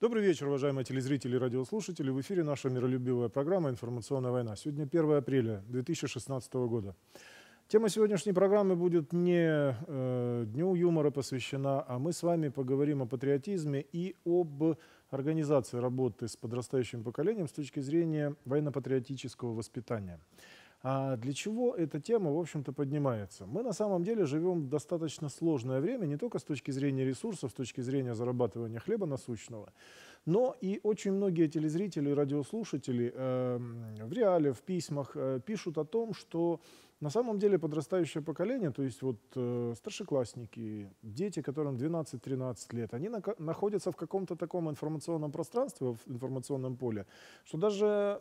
Добрый вечер, уважаемые телезрители и радиослушатели. В эфире наша миролюбивая программа «Информационная война». Сегодня 1 апреля 2016 года. Тема сегодняшней программы будет не Дню юмора посвящена, а мы с вами поговорим о патриотизме и об организации работы с подрастающим поколением с точки зрения военно-патриотического воспитания. А для чего эта тема, в общем-то, поднимается? Мы на самом деле живем в достаточно сложное время, не только с точки зрения ресурсов, с точки зрения зарабатывания хлеба насущного, но и очень многие телезрители и радиослушатели в реале, в письмах пишут о том, что на самом деле подрастающее поколение, то есть вот старшеклассники, дети, которым 12-13 лет, они находятся в каком-то таком информационном пространстве, в информационном поле, что даже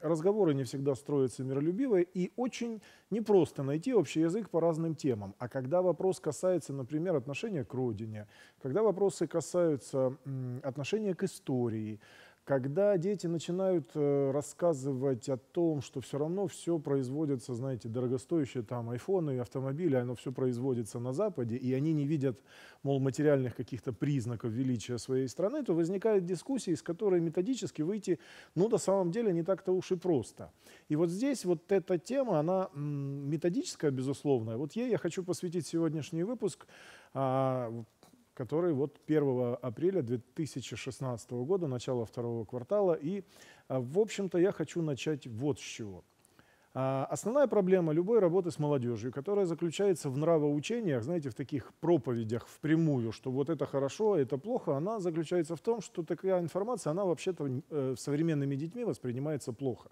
разговоры не всегда строятся миролюбиво, и очень непросто найти общий язык по разным темам. А когда вопрос касается, например, отношения к родине, когда вопросы касаются отношения к истории, когда дети начинают рассказывать о том, что все равно все производится, знаете, дорогостоящие там айфоны, автомобили, оно все производится на Западе, и они не видят, мол, материальных каких-то признаков величия своей страны, то возникают дискуссии, из которой методически выйти, ну, на самом деле, не так-то уж и просто. И вот здесь вот эта тема, она методическая, безусловно. Вот ей я хочу посвятить сегодняшний выпуск, который вот 1 апреля 2016 года, начало второго квартала. И, в общем-то, я хочу начать вот с чего. Основная проблема любой работы с молодежью, которая заключается в нравоучениях, знаете, в таких проповедях впрямую, что вот это хорошо, это плохо, она заключается в том, что такая информация, она вообще-то современными детьми воспринимается плохо.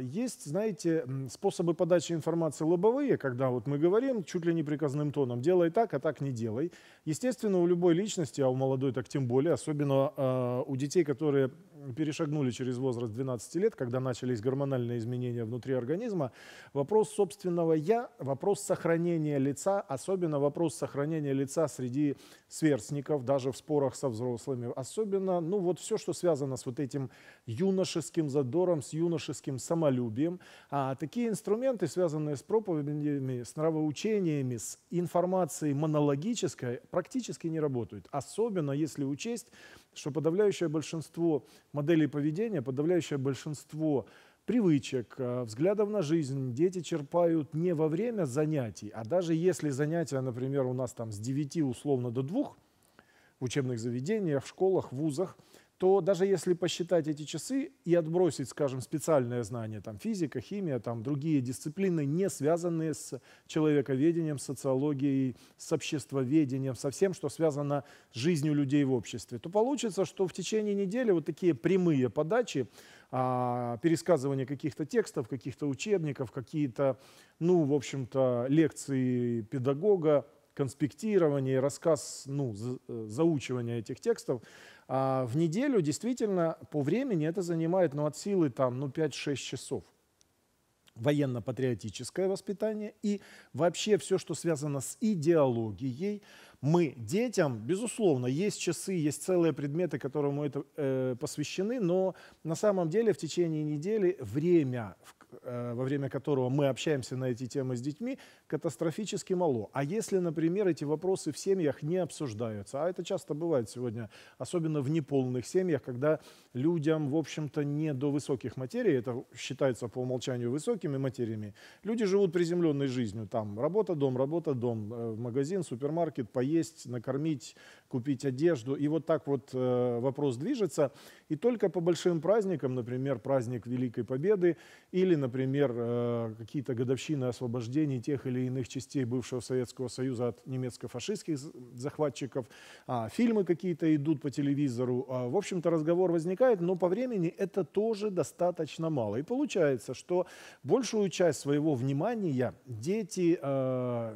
Есть, знаете, способы подачи информации лобовые, когда вот мы говорим чуть ли не приказным тоном, делай так, а так не делай. Естественно, у любой личности, а у молодой так тем более, особенно у детей, которые перешагнули через возраст 12 лет, когда начались гормональные изменения внутри организма, вопрос собственного «я», вопрос сохранения лица, особенно вопрос сохранения лица среди сверстников, даже в спорах со взрослыми, особенно, ну вот все, что связано с вот этим юношеским задором, с юношеским самолюбием. Такие инструменты, связанные с проповедями, с нравоучениями, с информацией монологической, практически не работают. Особенно если учесть, что подавляющее большинство моделей поведения, подавляющее большинство привычек, взглядов на жизнь дети черпают не во время занятий, а даже если занятия, например, у нас там с 9 условно до 2 в учебных заведениях, в школах, в вузах, то даже если посчитать эти часы и отбросить, скажем, специальное знание, там, физика, химия, там, другие дисциплины, не связанные с человековедением, социологией, с обществоведением, со всем, что связано с жизнью людей в обществе, то получится, что в течение недели вот такие прямые подачи, пересказывание каких-то текстов, каких-то учебников, какие-то, ну, в общем-то, лекции педагога, конспектирование, рассказ, ну, заучивание этих текстов, в неделю действительно по времени это занимает, ну, от силы там, ну, 5-6 часов. Военно-патриотическое воспитание и вообще все, что связано с идеологией. Мы детям, безусловно, есть часы, есть целые предметы, которому это посвящены, но на самом деле в течение недели время, во время которого мы общаемся на эти темы с детьми, катастрофически мало. А если, например, эти вопросы в семьях не обсуждаются, а это часто бывает сегодня, особенно в неполных семьях, когда людям, в общем-то, не до высоких материй, это считается по умолчанию высокими материями, люди живут приземленной жизнью, там работа, дом, магазин, супермаркет, поесть, накормить, купить одежду, и вот так вот вопрос движется, и только по большим праздникам, например, праздник Великой Победы или, например, какие-то годовщины освобождений тех или иных частей бывшего Советского Союза от немецко-фашистских захватчиков, фильмы какие-то идут по телевизору. В общем-то, разговор возникает, но по времени это тоже достаточно мало. И получается, что большую часть своего внимания дети,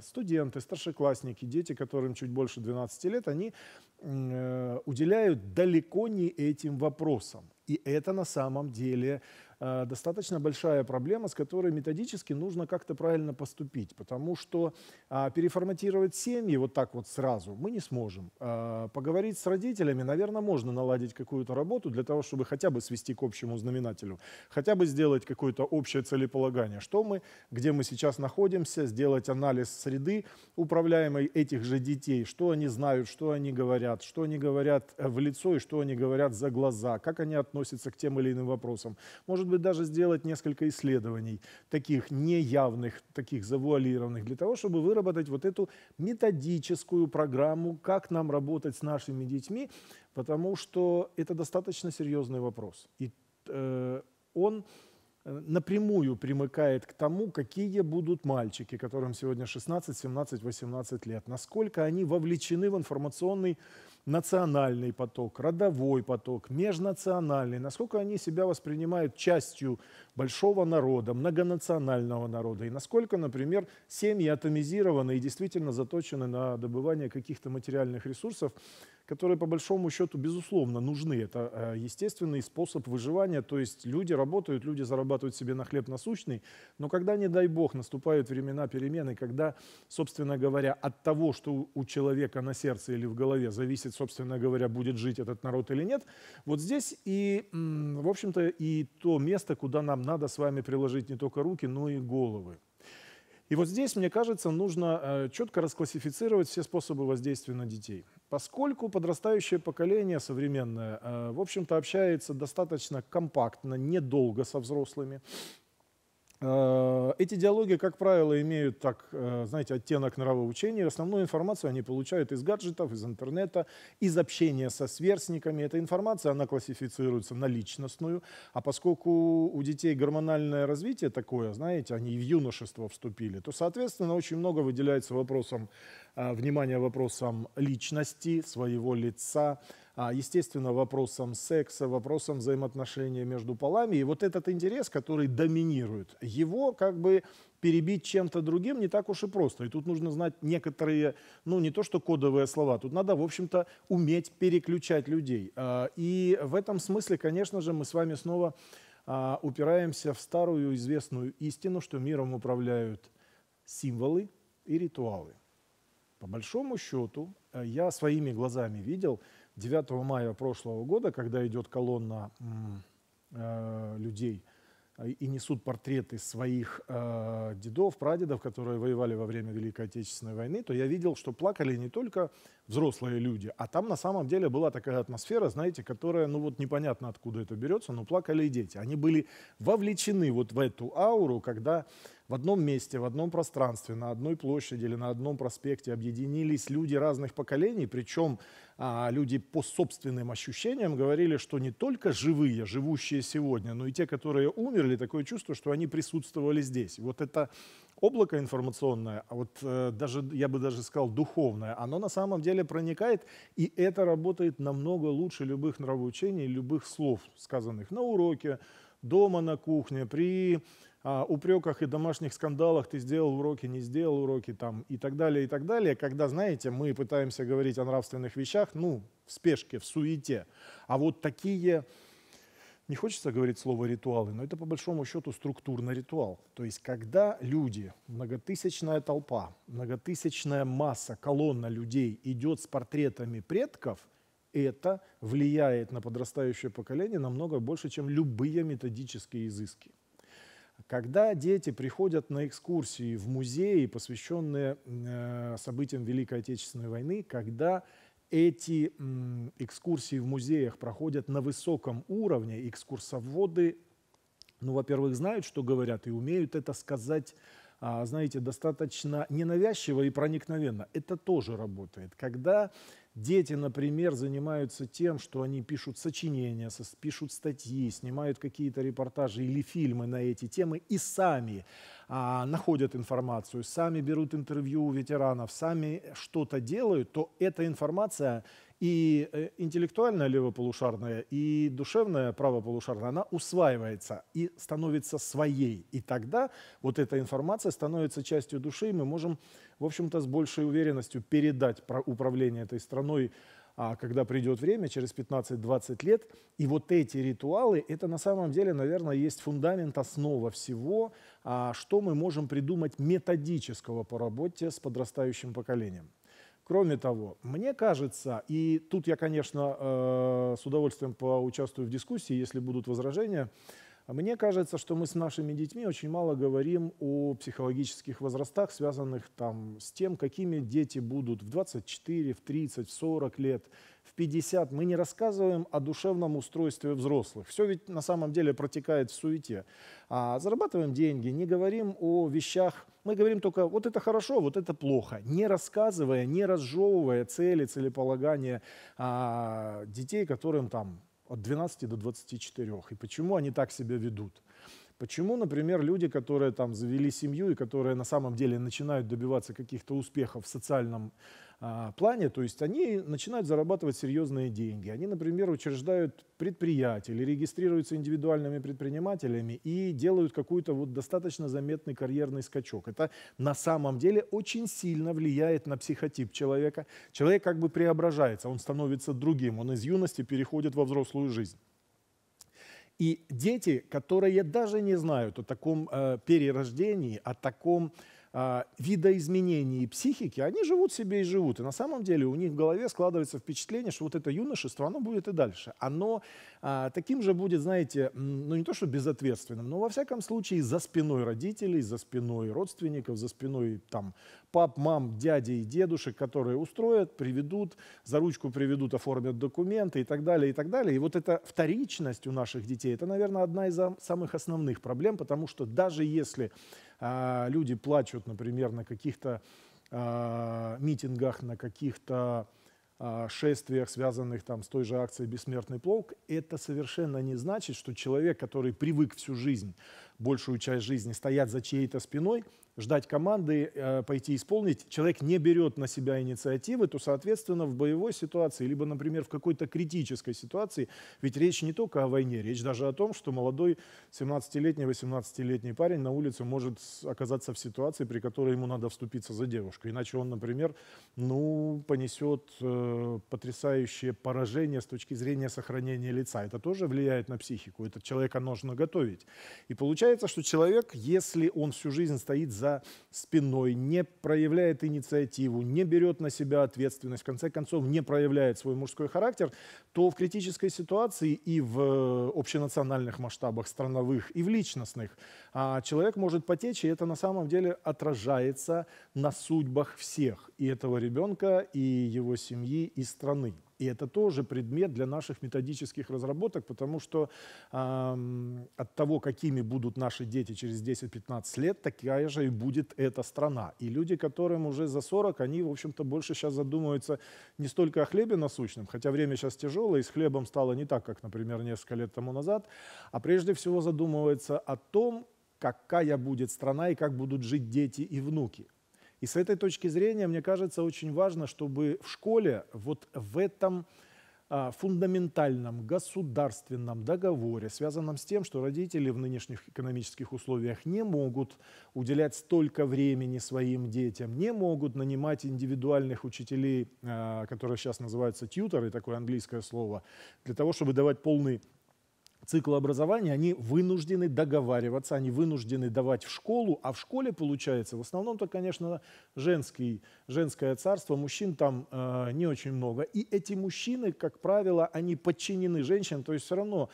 студенты, старшеклассники, дети, которым чуть больше 12 лет, они уделяют далеко не этим вопросам. И это на самом деле достаточно большая проблема, с которой методически нужно как-то правильно поступить, потому что переформатировать семьи вот так вот сразу мы не сможем. Поговорить с родителями, наверное, можно наладить какую-то работу для того, чтобы хотя бы свести к общему знаменателю, хотя бы сделать какое-то общее целеполагание, что мы, где мы сейчас находимся, сделать анализ среды, управляемой этих же детей, что они знают, что они говорят в лицо и что они говорят за глаза, как они относятся к тем или иным вопросам. Может быть, даже сделать несколько исследований, таких неявных, таких завуалированных, для того, чтобы выработать вот эту методическую программу, как нам работать с нашими детьми, потому что это достаточно серьезный вопрос. И он напрямую примыкает к тому, какие будут мальчики, которым сегодня 16, 17, 18 лет, насколько они вовлечены в информационный национальный поток, родовой поток, межнациональный, насколько они себя воспринимают частью большого народа, многонационального народа, и насколько, например, семьи атомизированы и действительно заточены на добывание каких-то материальных ресурсов, которые, по большому счету, безусловно, нужны. Это естественный способ выживания, то есть люди работают, люди зарабатывают себе на хлеб насущный, но когда, не дай бог, наступают времена перемены, когда, собственно говоря, от того, что у человека на сердце или в голове зависит, собственно говоря, будет жить этот народ или нет, вот здесь и, в общем-то, и то место, куда нам надо с вами приложить не только руки, но и головы. И вот здесь, мне кажется, нужно четко расклассифицировать все способы воздействия на детей. Поскольку подрастающее поколение современное, в общем-то, общается достаточно компактно, недолго со взрослыми, эти диалоги, как правило, имеют, так, знаете, оттенок нравоучения. Основную информацию они получают из гаджетов, из интернета, из общения со сверстниками. Эта информация, она классифицируется на личностную. А поскольку у детей гормональное развитие такое, знаете, они в юношество вступили, то, соответственно, очень много выделяется вопросом, внимание, вопросом личности, своего лица, естественно, вопросом секса, вопросом взаимоотношений между полами. И вот этот интерес, который доминирует, его как бы перебить чем-то другим не так уж и просто. И тут нужно знать некоторые, ну не то что кодовые слова, тут надо, в общем-то, уметь переключать людей. И в этом смысле, конечно же, мы с вами снова упираемся в старую известную истину, что миром управляют символы и ритуалы. По большому счету, я своими глазами видел 9 мая прошлого года, когда идет колонна людей и несут портреты своих дедов, прадедов, которые воевали во время Великой Отечественной войны, то я видел, что плакали не только взрослые люди, а там на самом деле была такая атмосфера, знаете, которая, ну вот непонятно откуда это берется, но плакали и дети. Они были вовлечены вот в эту ауру, когда в одном месте, в одном пространстве, на одной площади или на одном проспекте объединились люди разных поколений, причем люди по собственным ощущениям говорили, что не только живые, живущие сегодня, но и те, которые умерли, такое чувство, что они присутствовали здесь. Вот это облако информационное, а вот даже, я бы даже сказал, духовное, оно на самом деле проникает, и это работает намного лучше любых нравоучений, любых слов, сказанных на уроке, дома, на кухне, при упреках и домашних скандалах, ты сделал уроки, не сделал уроки, там, и так далее, когда, знаете, мы пытаемся говорить о нравственных вещах, ну, в спешке, в суете. А вот такие, не хочется говорить слово ритуалы, но это по большому счету структурный ритуал. То есть, когда люди, многотысячная толпа, многотысячная масса, колонна людей идет с портретами предков, это влияет на подрастающее поколение намного больше, чем любые методические изыски. Когда дети приходят на экскурсии в музеи, посвященные событиям Великой Отечественной войны, когда эти экскурсии в музеях проходят на высоком уровне, экскурсоводы, ну, во-первых, знают, что говорят, и умеют это сказать, знаете, достаточно ненавязчиво и проникновенно. Это тоже работает. Когда дети, например, занимаются тем, что они пишут сочинения, пишут статьи, снимают какие-то репортажи или фильмы на эти темы и сами находят информацию, сами берут интервью у ветеранов, сами что-то делают, то эта информация и интеллектуальная левополушарная, и душевная правополушарная, она усваивается и становится своей. И тогда вот эта информация становится частью души, и мы можем, в общем-то, с большей уверенностью передать управление этой страной когда придет время, через 15-20 лет. И вот эти ритуалы, это на самом деле, наверное, есть фундамент, основа всего, что мы можем придумать методического по работе с подрастающим поколением. Кроме того, мне кажется, и тут я, конечно, с удовольствием поучаствую в дискуссии, если будут возражения, мне кажется, что мы с нашими детьми очень мало говорим о психологических возрастах, связанных там с тем, какими дети будут в 24, в 30, в 40 лет, в 50. Мы не рассказываем о душевном устройстве взрослых. Все ведь на самом деле протекает в суете. Зарабатываем деньги, не говорим о вещах. Мы говорим только, вот это хорошо, вот это плохо, не рассказывая, не разжевывая цели, целеполагания детей, которым там от 12 до 24. И почему они так себя ведут? Почему, например, люди, которые там завели семью и которые на самом деле начинают добиваться каких-то успехов в социальном плане, то есть они начинают зарабатывать серьезные деньги, они, например, учреждают предприятия или регистрируются индивидуальными предпринимателями и делают какой-то вот достаточно заметный карьерный скачок. Это на самом деле очень сильно влияет на психотип человека. Человек как бы преображается, он становится другим, он из юности переходит во взрослую жизнь. И дети, которые даже не знают о таком перерождении, о таком видоизменении психики, они живут себе и живут. И на самом деле у них в голове складывается впечатление, что вот это юношество, оно будет и дальше. Оно таким же будет, знаете, ну не то что безответственным, но во всяком случае за спиной родителей, за спиной родственников, за спиной там пап, мам, дядей и дедушек, которые устроят, приведут, за ручку приведут, оформят документы и так далее, и так далее. И вот эта вторичность у наших детей, это, наверное, одна из самых основных проблем, потому что даже если люди плачут, например, на каких-то митингах, на каких-то шествиях, связанных там с той же акцией «Бессмертный полк», это совершенно не значит, что человек, который привык всю жизнь, большую часть жизни стоять за чьей-то спиной, ждать команды, пойти исполнить, человек не берет на себя инициативы, то, соответственно, в боевой ситуации, либо, например, в какой-то критической ситуации, ведь речь не только о войне, речь даже о том, что молодой 17-летний, 18-летний парень на улице может оказаться в ситуации, при которой ему надо вступиться за девушку, иначе он, например, ну, понесет потрясающее поражение с точки зрения сохранения лица. Это тоже влияет на психику. Этот человека нужно готовить. И получается, что человек, если он всю жизнь стоит за спиной, не проявляет инициативу, не берет на себя ответственность, в конце концов не проявляет свой мужской характер, то в критической ситуации и в общенациональных масштабах, страновых и в личностных человек может потечь, и это на самом деле отражается на судьбах всех, и этого ребенка, и его семьи, и страны. И это тоже предмет для наших методических разработок, потому что от того, какими будут наши дети через 10-15 лет, такая же и будет эта страна. И люди, которым уже за 40, они, в общем-то, больше сейчас задумываются не столько о хлебе насущном, хотя время сейчас тяжелое, и с хлебом стало не так, как, например, несколько лет тому назад, а прежде всего задумываются о том, какая будет страна и как будут жить дети и внуки. И с этой точки зрения, мне кажется, очень важно, чтобы в школе вот в этом фундаментальном государственном договоре, связанном с тем, что родители в нынешних экономических условиях не могут уделять столько времени своим детям, не могут нанимать индивидуальных учителей, которые сейчас называются тьюторы, такое английское слово, для того, чтобы давать полный цикл образования, они вынуждены договариваться, они вынуждены давать в школу, а в школе получается в основном-то, конечно, женское царство, мужчин там не очень много. И эти мужчины, как правило, они подчинены женщинам, то есть все равно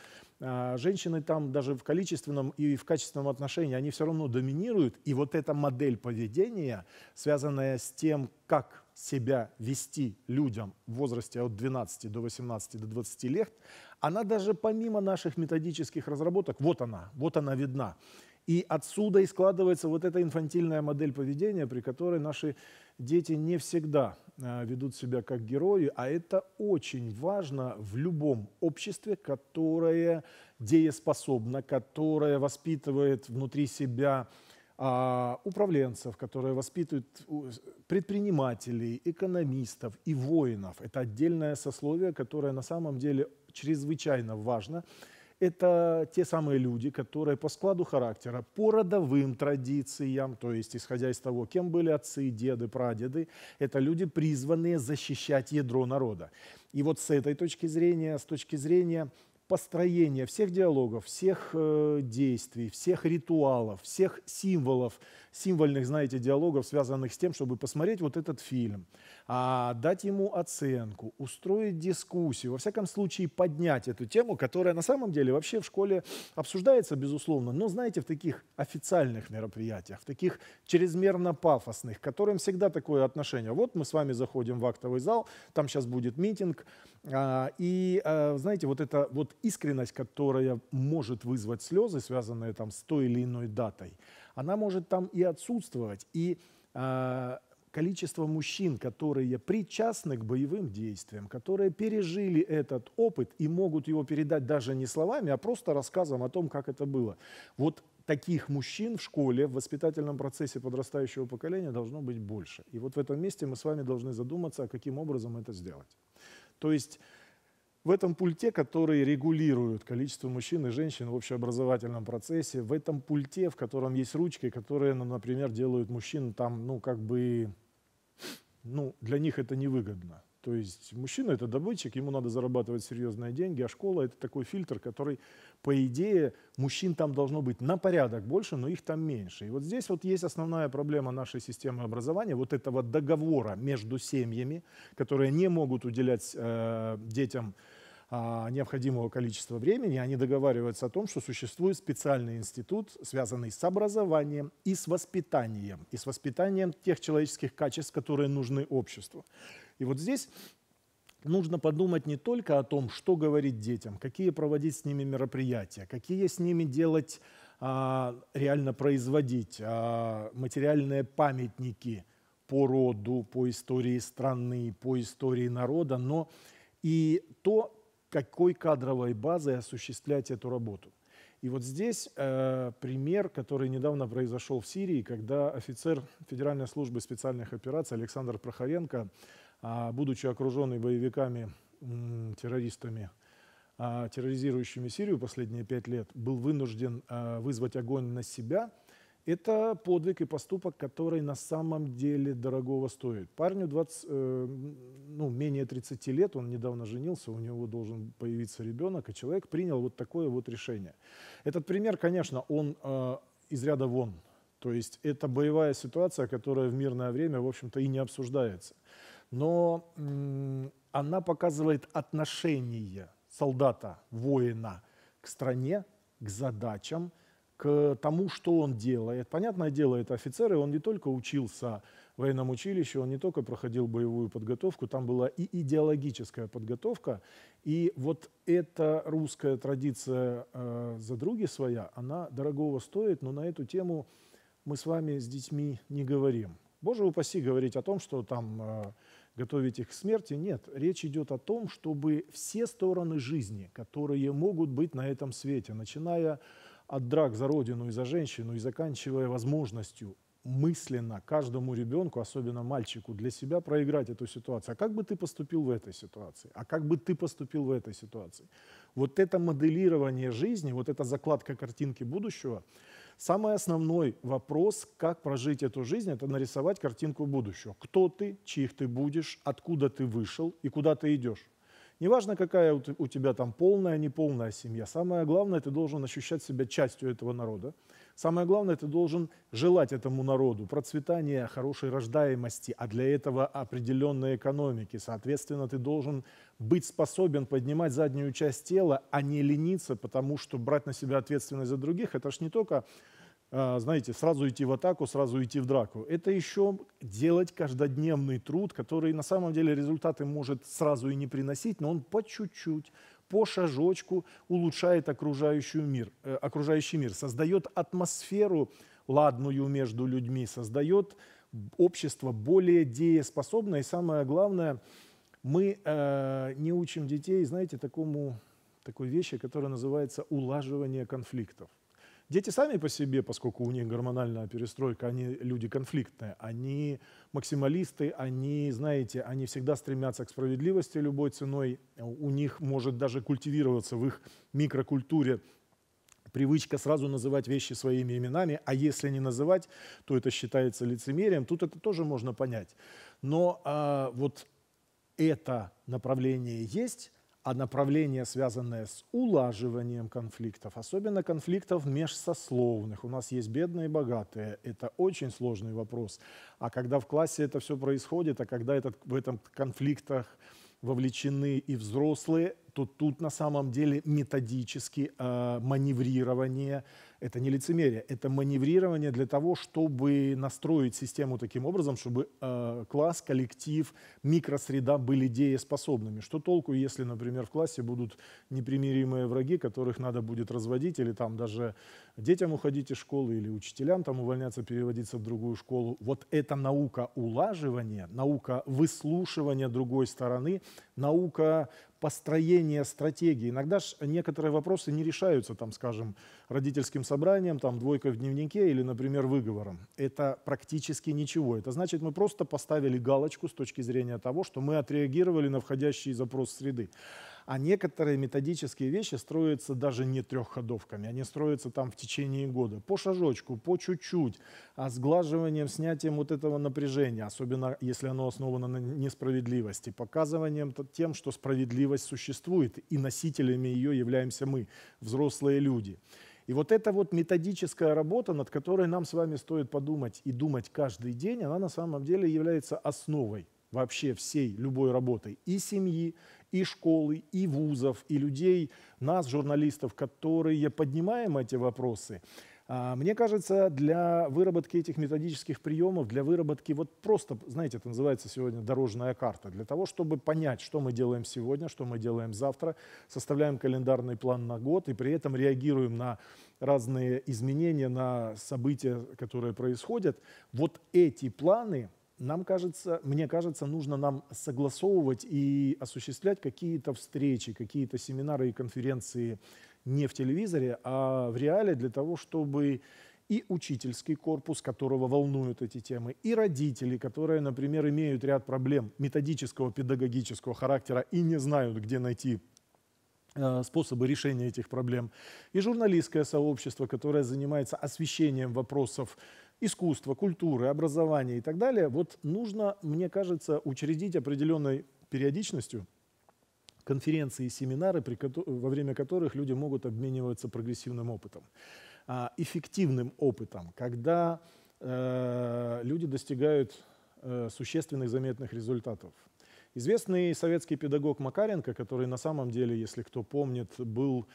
женщины там даже в количественном и в качественном отношении, они все равно доминируют. И вот эта модель поведения, связанная с тем, как себя вести людям в возрасте от 12 до 18 до 20 лет, она даже помимо наших методических разработок, вот она видна. И отсюда и складывается вот эта инфантильная модель поведения, при которой наши дети не всегда ведут себя как герои, а это очень важно в любом обществе, которое дееспособно, которое воспитывает внутри себя управленцев, которые воспитывают предпринимателей, экономистов и воинов. Это отдельное сословие, которое на самом деле чрезвычайно важно. Это те самые люди, которые по складу характера, по родовым традициям, то есть исходя из того, кем были отцы, деды, прадеды, это люди, призванные защищать ядро народа. И вот с этой точки зрения, с точки зрения построения всех диалогов, всех действий, всех ритуалов, всех символов, символьных, знаете, диалогов, связанных с тем, чтобы посмотреть вот этот фильм, дать ему оценку, устроить дискуссию, во всяком случае поднять эту тему, которая на самом деле вообще в школе обсуждается, безусловно, но, знаете, в таких официальных мероприятиях, в таких чрезмерно пафосных, к которым всегда такое отношение. Вот мы с вами заходим в актовый зал, там сейчас будет митинг, знаете, вот эта вот искренность, которая может вызвать слезы, связанные там с той или иной датой, она может там и отсутствовать, и количество мужчин, которые причастны к боевым действиям, которые пережили этот опыт и могут его передать даже не словами, а просто рассказом о том, как это было. Вот таких мужчин в школе, в воспитательном процессе подрастающего поколения должно быть больше. И вот в этом месте мы с вами должны задуматься, каким образом это сделать. То есть в этом пульте, который регулирует количество мужчин и женщин в общеобразовательном процессе, в этом пульте, в котором есть ручки, которые, ну, например, делают мужчин там, ну, как бы, ну, для них это невыгодно. То есть мужчина – это добытчик, ему надо зарабатывать серьезные деньги, а школа – это такой фильтр, который, по идее, мужчин там должно быть на порядок больше, но их там меньше. И вот здесь вот есть основная проблема нашей системы образования, вот этого договора между семьями, которые не могут уделять детям необходимого количества времени, они договариваются о том, что существует специальный институт, связанный с образованием и с воспитанием тех человеческих качеств, которые нужны обществу. И вот здесь нужно подумать не только о том, что говорить детям, какие проводить с ними мероприятия, какие с ними делать, реально производить материальные памятники по роду, по истории страны, по истории народа, но и то, какой кадровой базой осуществлять эту работу. И вот здесь пример, который недавно произошел в Сирии, когда офицер Федеральной службы специальных операций Александр Прохоренко, будучи окруженный боевиками, террористами, терроризирующими Сирию последние 5 лет, был вынужден вызвать огонь на себя. Это подвиг и поступок, который на самом деле дорогого стоит. Парню менее 30 лет, он недавно женился, у него должен появиться ребенок, и человек принял вот такое вот решение. Этот пример, конечно, он из ряда вон. То есть это боевая ситуация, которая в мирное время, в общем-то, и не обсуждается. Но она показывает отношение солдата, воина к стране, к задачам, к тому, что он делает. Понятное дело, это офицеры, он не только учился в военном училище, он не только проходил боевую подготовку, там была и идеологическая подготовка. И вот эта русская традиция «за други своя», она дорогого стоит, но на эту тему мы с вами с детьми не говорим. Боже упаси говорить о том, что там готовить их к смерти. Нет, речь идет о том, чтобы все стороны жизни, которые могут быть на этом свете, начиная от драк за родину и за женщину, и заканчивая возможностью мысленно каждому ребенку, особенно мальчику, для себя проиграть эту ситуацию. А как бы ты поступил в этой ситуации? А как бы ты поступил в этой ситуации? Вот это моделирование жизни, вот эта закладка картинки будущего, самый основной вопрос, как прожить эту жизнь, это нарисовать картинку будущего. Кто ты, чьих ты будешь, откуда ты вышел и куда ты идешь. Неважно, какая у тебя там полная, неполная семья. Самое главное, ты должен ощущать себя частью этого народа. Самое главное, ты должен желать этому народу процветания, хорошей рождаемости, а для этого определенной экономики. Соответственно, ты должен быть способен поднимать заднюю часть тела, а не лениться, потому что брать на себя ответственность за других, это ж не только, знаете, сразу идти в атаку, сразу идти в драку. Это еще делать каждодневный труд, который на самом деле результаты может сразу и не приносить, но он по чуть-чуть, по шажочку улучшает окружающий мир, создает атмосферу ладную между людьми, создает общество более дееспособное. И самое главное, мы не учим детей, знаете, такой вещи, которая называется улаживание конфликтов. Дети сами по себе, поскольку у них гормональная перестройка, они люди конфликтные, они максималисты, они, знаете, они всегда стремятся к справедливости любой ценой. У них может даже культивироваться в их микрокультуре привычка сразу называть вещи своими именами, а если не называть, то это считается лицемерием. Тут это тоже можно понять. Но вот это направление есть, а направление, связанное с улаживанием конфликтов, особенно конфликтов межсословных. У нас есть бедные и богатые. Это очень сложный вопрос. А когда в классе это все происходит, а когда в этом конфликтах вовлечены и взрослые, то тут на самом деле методически маневрирование, это не лицемерие, это маневрирование для того, чтобы настроить систему таким образом, чтобы класс, коллектив, микросреда были дееспособными. Что толку, если, например, в классе будут непримиримые враги, которых надо будет разводить, или там даже детям уходить из школы, или учителям там увольняться, переводиться в другую школу. Вот это наука улаживания, наука выслушивания другой стороны, наука построение стратегии. Иногда же некоторые вопросы не решаются, там, скажем, родительским собранием, там, двойкой в дневнике или, например, выговором. Это практически ничего. Это значит, мы просто поставили галочку с точки зрения того, что мы отреагировали на входящий запрос среды. А некоторые методические вещи строятся даже не трехходовками, они строятся там в течение года. По шажочку, по чуть-чуть, сглаживанием, снятием вот этого напряжения, особенно если оно основано на несправедливости, показыванием тем, что справедливость существует, и носителями ее являемся мы, взрослые люди. И вот эта вот методическая работа, над которой нам с вами стоит подумать и думать каждый день, она на самом деле является основой вообще всей любой работы и семьи, и школы, и вузов, и людей, нас, журналистов, которые поднимаем эти вопросы. Мне кажется, для выработки этих методических приемов, для выработки вот просто, знаете, это называется сегодня дорожная карта, для того, чтобы понять, что мы делаем сегодня, что мы делаем завтра, составляем календарный план на год и при этом реагируем на разные изменения, на события, которые происходят. Вот эти планы, нам кажется, мне кажется, нужно нам согласовывать и осуществлять какие-то встречи, какие-то семинары и конференции не в телевизоре, а в реале для того, чтобы и учительский корпус, которого волнуют эти темы, и родители, которые, например, имеют ряд проблем методического, педагогического характера и не знают, где найти способы решения этих проблем, и журналистское сообщество, которое занимается освещением вопросов искусства, культуры, образования и так далее, вот нужно, мне кажется, учредить определенной периодичностью конференции и семинары, во время которых люди могут обмениваться прогрессивным опытом, эффективным опытом, когда люди достигают существенных заметных результатов. Известный советский педагог Макаренко, который на самом деле, если кто помнит, был...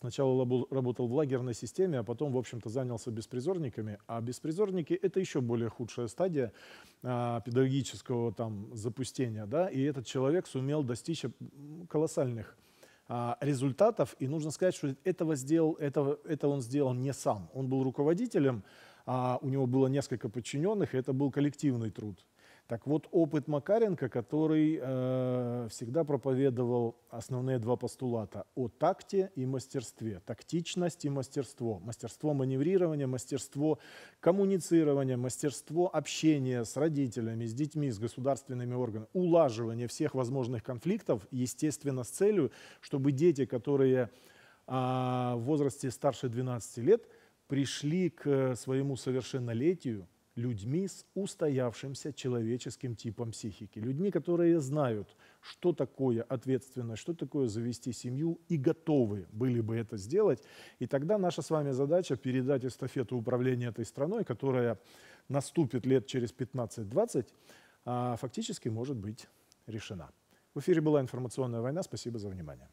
Сначала работал в лагерной системе, а потом, в общем-то, занялся беспризорниками. А беспризорники — это еще более худшая стадия педагогического там запустения. Да? И этот человек сумел достичь колоссальных результатов. И нужно сказать, что это он сделал не сам. Он был руководителем, у него было несколько подчиненных, и это был коллективный труд. Так вот, опыт Макаренко, который всегда проповедовал основные два постулата о такте и мастерстве, тактичность и мастерство, мастерство маневрирования, мастерство коммуницирования, мастерство общения с родителями, с детьми, с государственными органами, улаживание всех возможных конфликтов, естественно, с целью, чтобы дети, которые в возрасте старше 12 лет, пришли к своему совершеннолетию людьми с устоявшимся человеческим типом психики, людьми, которые знают, что такое ответственность, что такое завести семью и готовы были бы это сделать. И тогда наша с вами задача передать эстафету управления этой страной, которая наступит лет через 15-20, фактически может быть решена. В эфире была «Информационная война». Спасибо за внимание.